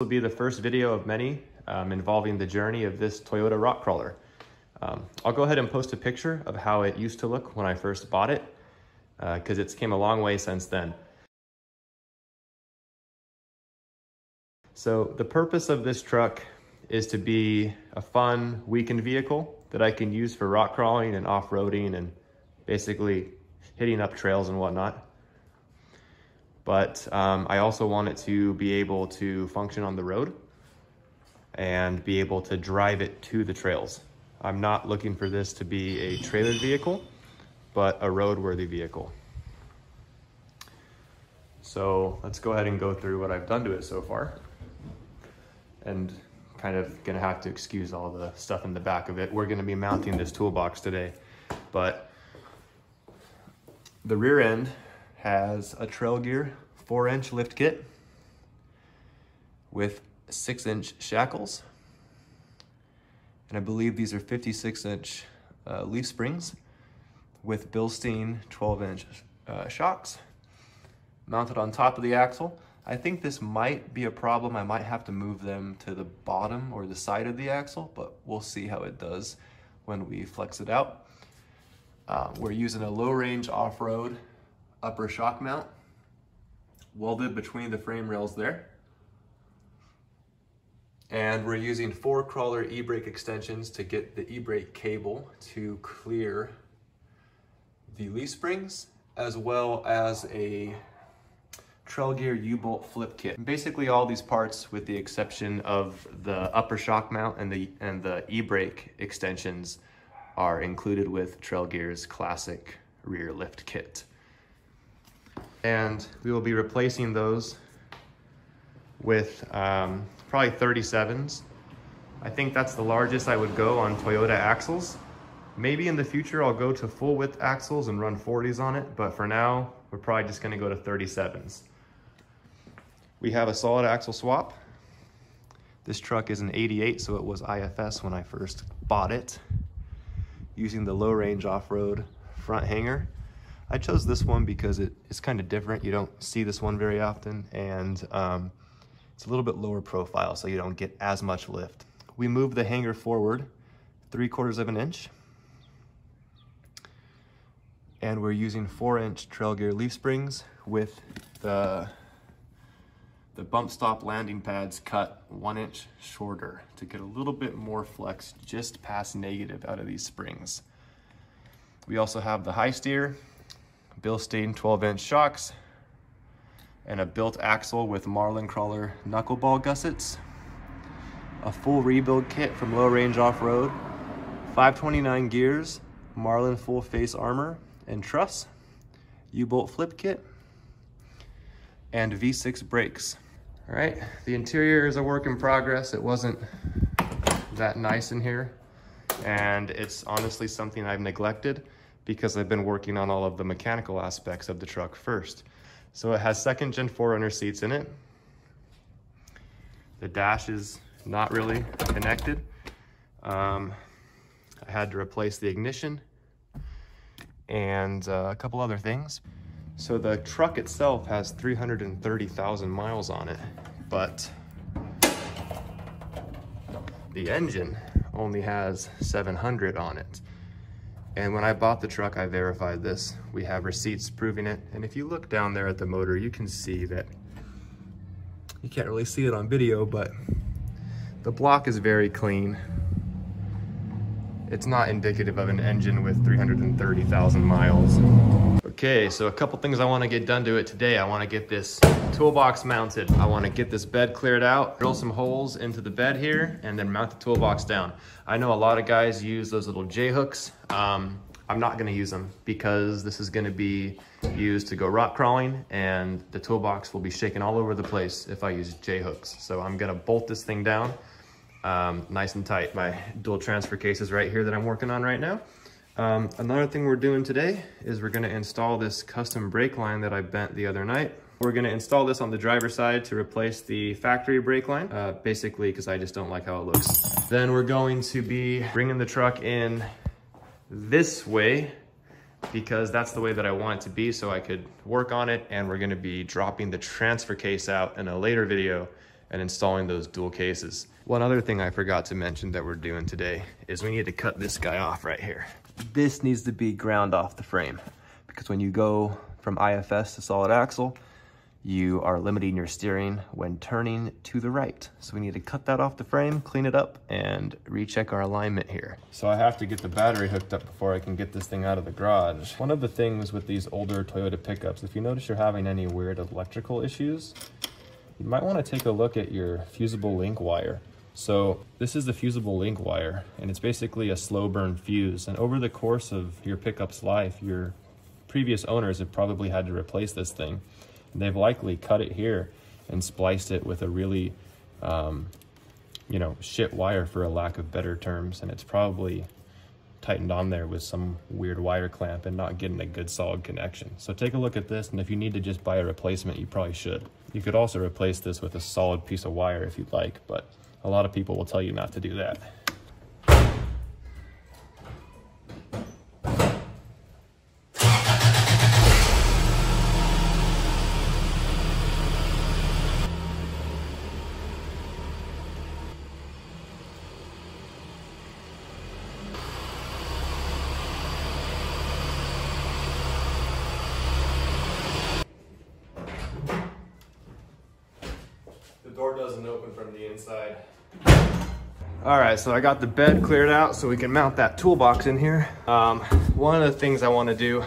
This will be the first video of many involving the journey of this Toyota rock crawler. I'll go ahead and post a picture of how it used to look when I first bought it, because it's came a long way since then. So the purpose of this truck is to be a fun weekend vehicle that I can use for rock crawling and off-roading and basically hitting up trails and whatnot. But I also want it to be able to function on the road and be able to drive it to the trails. I'm not looking for this to be a trailered vehicle, but a roadworthy vehicle. So let's go ahead and go through what I've done to it so far. And kind of gonna have to excuse all the stuff in the back of it. We're gonna be mounting this toolbox today, but the rear end has a Trail Gear 4-inch lift kit with 6-inch shackles. And I believe these are 56-inch leaf springs with Bilstein 12-inch shocks mounted on top of the axle. I think this might be a problem. I might have to move them to the bottom or the side of the axle, but we'll see how it does when we flex it out. We're using a Low Range Off-Road upper shock mount welded between the frame rails there. And we're using 4-crawler e-brake extensions to get the e-brake cable to clear the leaf springs, as well as a Trail Gear U-bolt flip kit. And basically all these parts, with the exception of the upper shock mount and the e-brake extensions, are included with Trail Gear's classic rear lift kit. And we will be replacing those with probably 37s. I think that's the largest I would go on Toyota axles. Maybe in the future I'll go to full width axles and run 40s on it, but for now we're probably just gonna go to 37s. We have a solid axle swap. This truck is an 88, so it was IFS when I first bought it, using the Low Range Off-Road front hanger. I chose this one because it's kind of different. You don't see this one very often, and it's a little bit lower profile, so you don't get as much lift. We move the hanger forward 3/4 of an inch, and we're using 4-inch Trail Gear leaf springs with the bump stop landing pads cut 1 inch shorter to get a little bit more flex just past negative out of these springs. We also have the high steer, Bilstein 12-inch shocks, and a built axle with Marlin Crawler knuckleball gussets, a full rebuild kit from Low Range Off-Road, 529 gears, Marlin full face armor and truss, U-bolt flip kit, and V6 brakes. All right, the interior is a work in progress. It wasn't that nice in here, and it's honestly something I've neglected because I've been working on all of the mechanical aspects of the truck first. So it has 2nd-gen 4Runner seats in it. The dash is not really connected. I had to replace the ignition and a couple other things. So the truck itself has 330,000 miles on it, but the engine only has 700 on it. And when I bought the truck, I verified this. We have receipts proving it. And if you look down there at the motor, you can see that, you can't really see it on video, but the block is very clean. It's not indicative of an engine with 330,000 miles. Okay, so a couple things I wanna get done to it today. I wanna get this toolbox mounted. I wanna get this bed cleared out, drill some holes into the bed here, and then mount the toolbox down. I know a lot of guys use those little J-hooks. I'm not gonna use them because this is gonna be used to go rock crawling, and the toolbox will be shaken all over the place if I use J-hooks. So I'm gonna bolt this thing down nice and tight. My dual transfer case is right here that I'm working on right now. Another thing we're doing today is we're gonna install this custom brake line that I bent the other night. We're gonna install this on the driver's side to replace the factory brake line, basically because I just don't like how it looks. Then we're going to be bringing the truck in this way because that's the way that I want it to be so I could work on it, and we're gonna be dropping the transfer case out in a later video and installing those dual cases. One other thing I forgot to mention that we're doing today is we need to cut this guy off right here. This needs to be ground off the frame, because when you go from IFS to solid axle, you are limiting your steering when turning to the right. So we need to cut that off the frame, clean it up, and recheck our alignment here. So I have to get the battery hooked up before I can get this thing out of the garage. One of the things with these older Toyota pickups, if you notice you're having any weird electrical issues, you might want to take a look at your fusible link wire. So this is the fusible link wire, and it's basically a slow burn fuse. And over the course of your pickup's life, your previous owners have probably had to replace this thing. They've likely cut it here and spliced it with a really, you know, shit wire, for a lack of better terms. And it's probably tightened on there with some weird wire clamp and not getting a good solid connection. So take a look at this, and if you need to just buy a replacement, you probably should. You could also replace this with a solid piece of wire if you'd like, but a lot of people will tell you not to do that. Open from the inside. All right, so I got the bed cleared out so we can mount that toolbox in here. One of the things I want to do,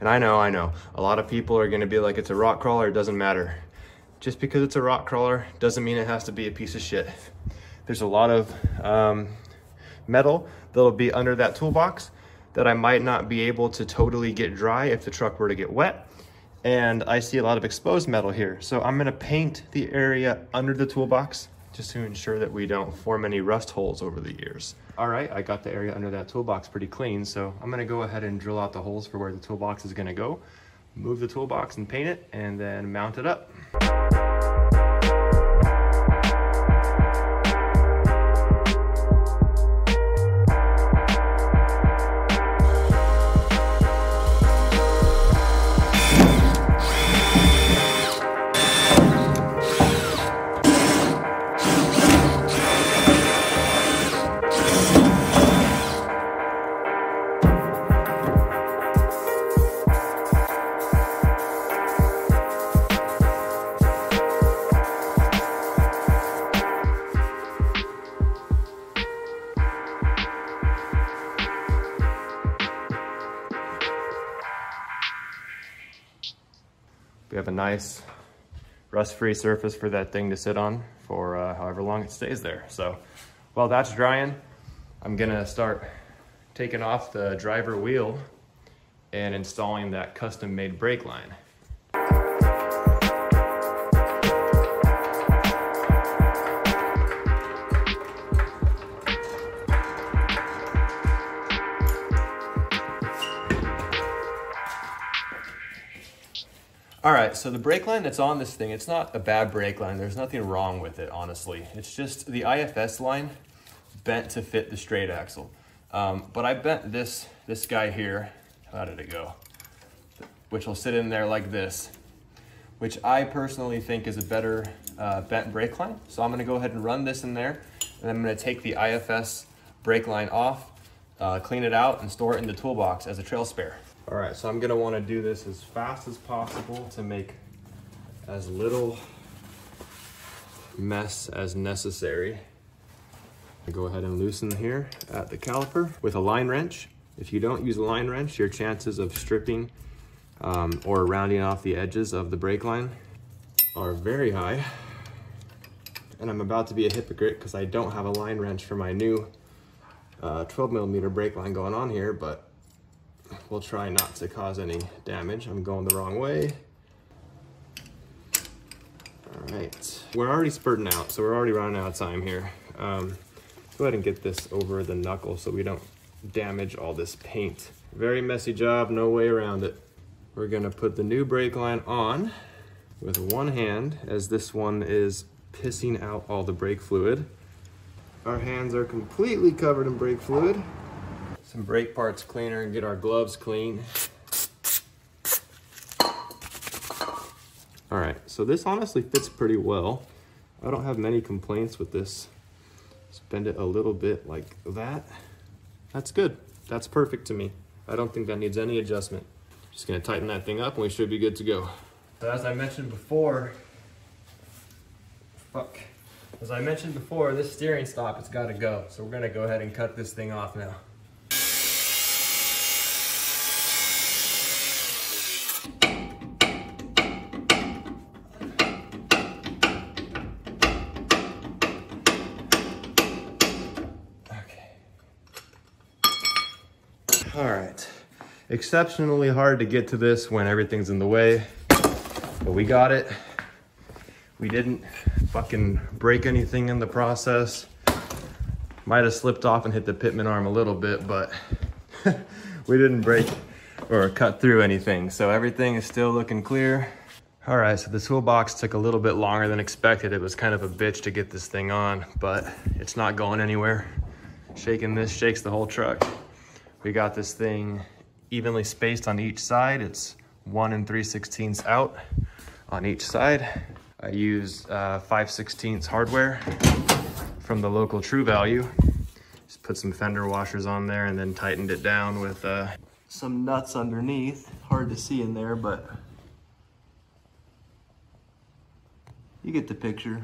and I know a lot of people are going to be like, it's a rock crawler, it doesn't matter. Just because it's a rock crawler doesn't mean it has to be a piece of shit. There's a lot of metal that'll be under that toolbox that I might not be able to totally get dry if the truck were to get wet. And I see a lot of exposed metal here. So I'm gonna paint the area under the toolbox just to ensure that we don't form any rust holes over the years. All right, I got the area under that toolbox pretty clean. So I'm gonna go ahead and drill out the holes for where the toolbox is gonna go, move the toolbox and paint it, and then mount it up. We have a nice rust-free surface for that thing to sit on for however long it stays there. So while that's drying, I'm gonna start taking off the driver wheel and installing that custom-made brake line. All right, so the brake line that's on this thing, it's not a bad brake line. There's nothing wrong with it, honestly. It's just the IFS line bent to fit the straight axle. But I bent this guy here, how did it go? Which will sit in there like this, which I personally think is a better bent brake line. So I'm gonna go ahead and run this in there, and I'm gonna take the IFS brake line off, clean it out, and store it in the toolbox as a trail spare. All right, so I'm gonna wanna do this as fast as possible to make as little mess as necessary. I go ahead and loosen here at the caliper with a line wrench. If you don't use a line wrench, your chances of stripping or rounding off the edges of the brake line are very high. And I'm about to be a hypocrite because I don't have a line wrench for my new 12mm brake line going on here, but we'll try not to cause any damage. I'm going the wrong way. All right, we're already spurting out, so we're already running out of time here. Go ahead and get this over the knuckle so we don't damage all this paint. Very messy job, no way around it. We're gonna put the new brake line on with one hand, as this one is pissing out all the brake fluid. Our hands are completely covered in brake fluid. Some brake parts cleaner and get our gloves clean. All right, so this honestly fits pretty well. I don't have many complaints with this. Just bend it a little bit like that. That's good. That's perfect to me. I don't think that needs any adjustment. Just gonna tighten that thing up and we should be good to go. So as I mentioned before, this steering stop has got to go. So we're gonna go ahead and cut this thing off now. All right, exceptionally hard to get to this when everything's in the way, but we got it. We didn't fucking break anything in the process. Might have slipped off and hit the pitman arm a little bit, but we didn't break or cut through anything. So everything is still looking clear. All right, so the toolbox took a little bit longer than expected. It was kind of a bitch to get this thing on, but it's not going anywhere. Shaking this shakes the whole truck. We got this thing evenly spaced on each side. It's 1 3/16 out on each side. I used 5/16 hardware from the local True Value. Just put some fender washers on there and then tightened it down with some nuts underneath. Hard to see in there, but you get the picture.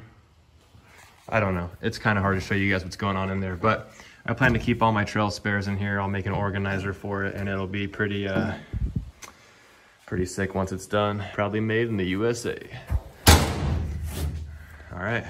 I don't know. It's kind of hard to show you guys what's going on in there, but I plan to keep all my trail spares in here. I'll make an organizer for it and it'll be pretty pretty sick once it's done. Probably made in the USA. All right.